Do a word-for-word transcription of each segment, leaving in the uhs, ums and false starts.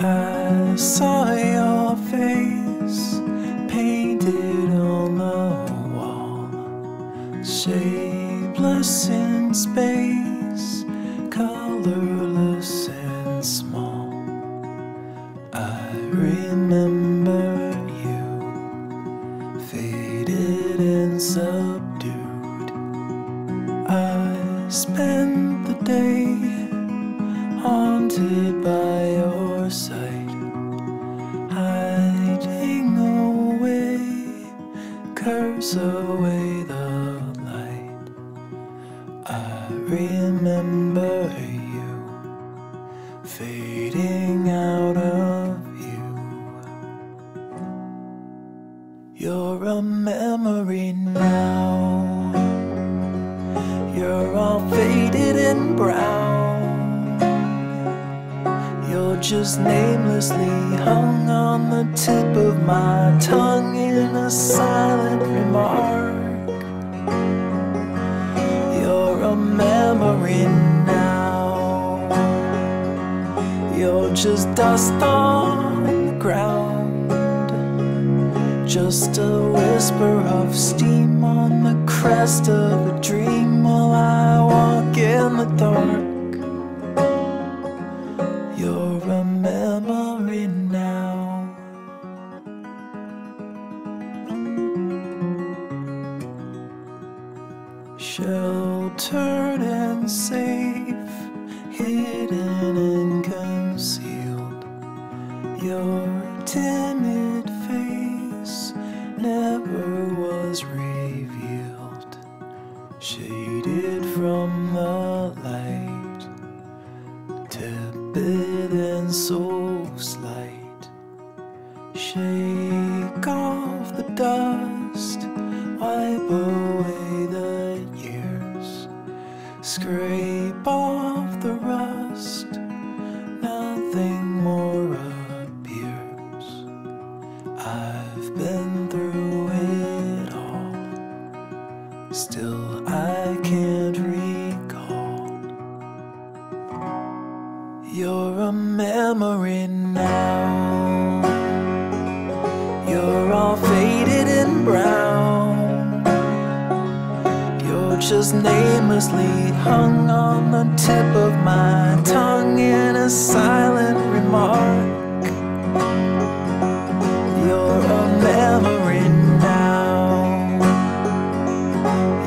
I saw your face painted on the wall, shapeless in space, colorless and small. I remember you, faded and subdued. I spent the day haunted by your sight, hiding away, curse away the light. I remember you, fading out of you. You're a memory now, you're all faded and brown. You're just namelessly hung on the tip of my tongue in a silent remark. You're a memory now, you're just dust on the ground, just a whisper of steam on the crest of a dream while I walk in the dark. You're a memory now. Sheltered and safe, hidden and concealed, your timid face never was revealed, shaded from the light, tepid and so slight. Shake off the dust, wipe away the years, scrape off the rust, nothing more appears. I've been through it all, still I can't recall. You're a memory now, you're all faded and brown. You're just namelessly hung on the tip of my tongue in a silent remark. You're a memory now,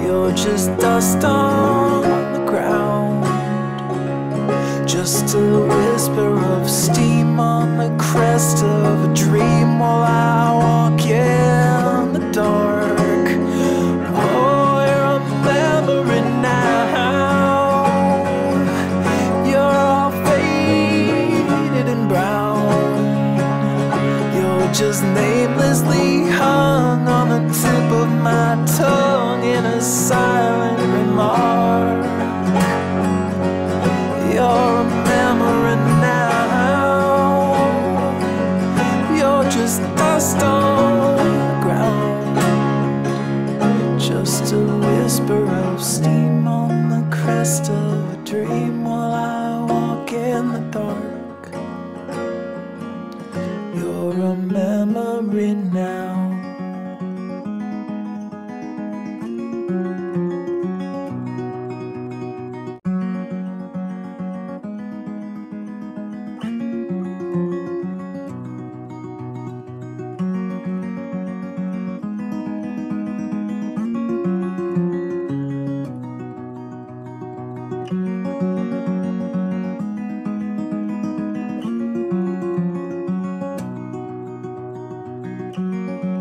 you're just dust on the ground, just a whisper of steam on the crest of a dream while I walk in the dark. Oh, you're a memory now, you're all faded and brown. You're just namelessly hung on the tip of my tongue in a silent remark. You're a memory now, you're just dust on the ground, just a whisper of steam on the crest of a dream while I walk in the dark. You're a memory now. Thank you.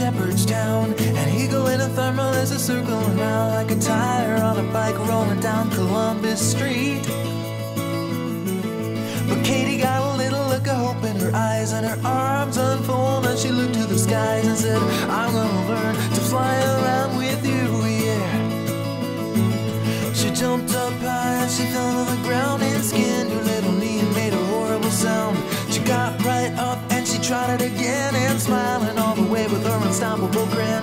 Shepherdstown. An eagle in a thermal is a circle around, like a tire on a bike rolling down Columbus Street. But Katie got a little look of hope in her eyes, and her arms unfold and she looked to the skies and said, I'm gonna learn to fly around with you, yeah. She jumped up high and she fell on the ground and skinned her little knee and made a horrible sound. She got right up and she tried it again, and smiling all the way with her unstoppable grin.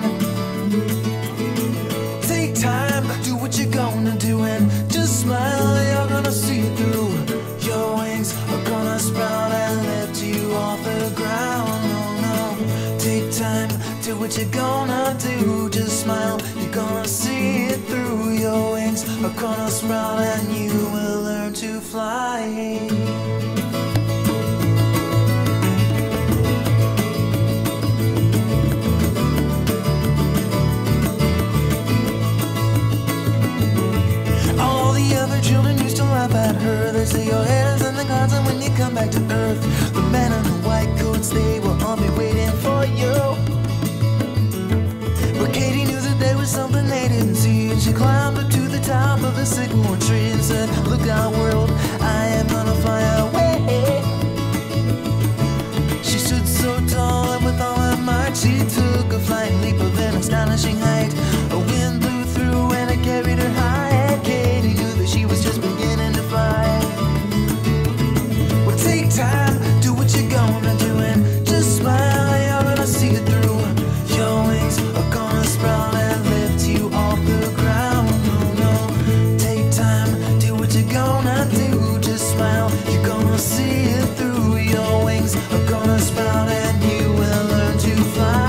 Take time, do what you're gonna do, and just smile, you're gonna see it through. Your wings are gonna sprout and lift you off the ground. Oh, no. Take time, do what you're gonna do, just smile, you're gonna see it through. Your wings are gonna sprout and you will learn to fly. At her, they say your head is in the clouds, and when you come back to earth, the men in the white coats, they will all be waiting for you. But Katie knew that there was something they didn't see, and she climbed up to the top of a sycamore tree and said, look out world, I am gonna fly away. She stood so tall, and with all her might she took a flying leap of an astonishing height. A wind blew through and it carried her high, and Katie knew that she was just beginning. Time, do what you're gonna do, and just smile, you're gonna see it through. Your wings are gonna sprout and lift you off the ground. Oh no, take time, do what you're gonna do, just smile, you're gonna see it through. Your wings are gonna sprout and you will learn to fly.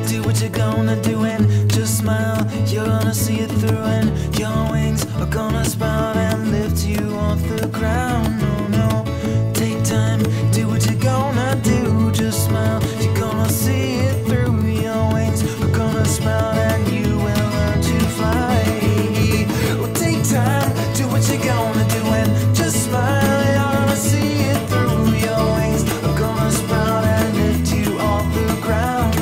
Do what you're gonna do, and just smile, you're gonna see it through, and your wings are gonna sprout and lift you off the ground. Oh no, take time, do what you're gonna do, just smile, you're gonna see it through, your wings are gonna sprout and you will learn to fly. Well, take time, do what you're gonna do, and just smile, you're gonna see it through, your wings are gonna sprout and lift you off the ground.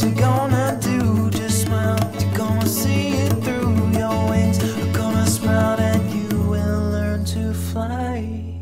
You're gonna do, just smile, you're gonna see it through, your wings are gonna sprout and you will learn to fly.